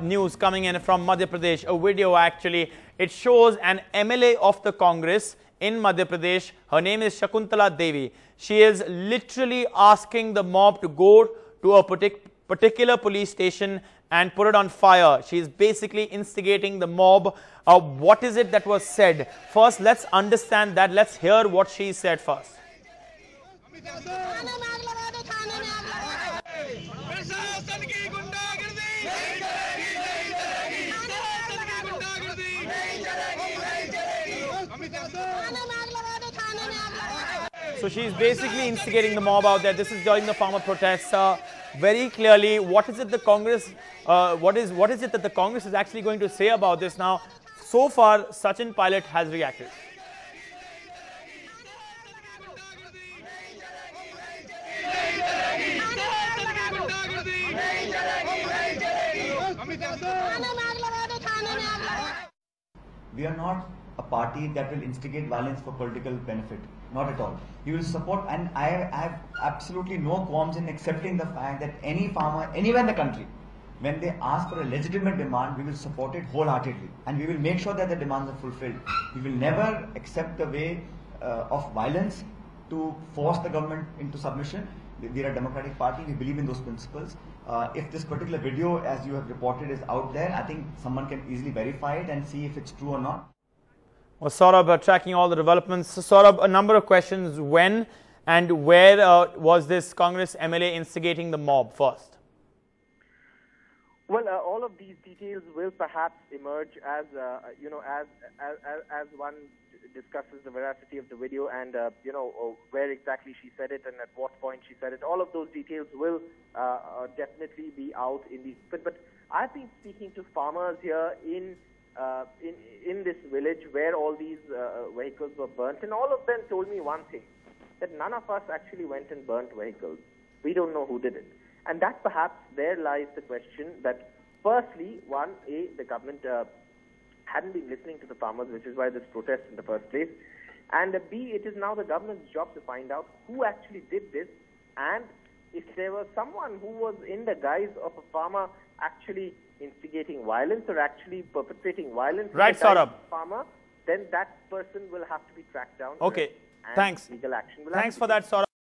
News coming in from Madhya Pradesh, a video actually. It shows an MLA of the Congress in Madhya Pradesh. Her name is Shakuntala Devi. She is literally asking the mob to go to a particular police station and put it on fire. She is basically instigating the mob. What is it that was said? First, let's understand that. Let's hear what she said first. So she's basically instigating the mob out there. This is during the farmer protests. Very clearly, what is it the Congress, what is it that the Congress is actually going to say about this now? So far, Sachin Pilot has reacted. We are not a party that will instigate violence for political benefit. Not at all. You will support, and I have absolutely no qualms in accepting the fact that any farmer, anywhere in the country, when they ask for a legitimate demand, we will support it wholeheartedly. And we will make sure that the demands are fulfilled. We will never accept the way of violence to force the government into submission. We are a democratic party. We believe in those principles. If this particular video, as you have reported, is out there, I think someone can easily verify it and see if it's true or not. Well, Saurabh, tracking all the developments. So, Saurabh, a number of questions. When and where was this Congress MLA instigating the mob first? Well, all of these details will perhaps emerge as you know, as one discusses the veracity of the video and you know, where exactly she said it and at what point she said it. All of those details will definitely be out in the. But I've been speaking to farmers here in this village where all these vehicles were burnt, and all of them told me one thing, that none of us actually went and burnt vehicles. We don't know who did it. And that perhaps there lies the question that firstly, one, A, the government hadn't been listening to the farmers, which is why this protest in the first place, and B, it is now the government's job to find out who actually did this, and if there was someone who was in the guise of a farmer actually instigating violence or actually perpetrating violence, right, Saurabh? Farmer, then that person will have to be tracked down. Okay, thanks. Legal action will. Thanks for that, Saurabh.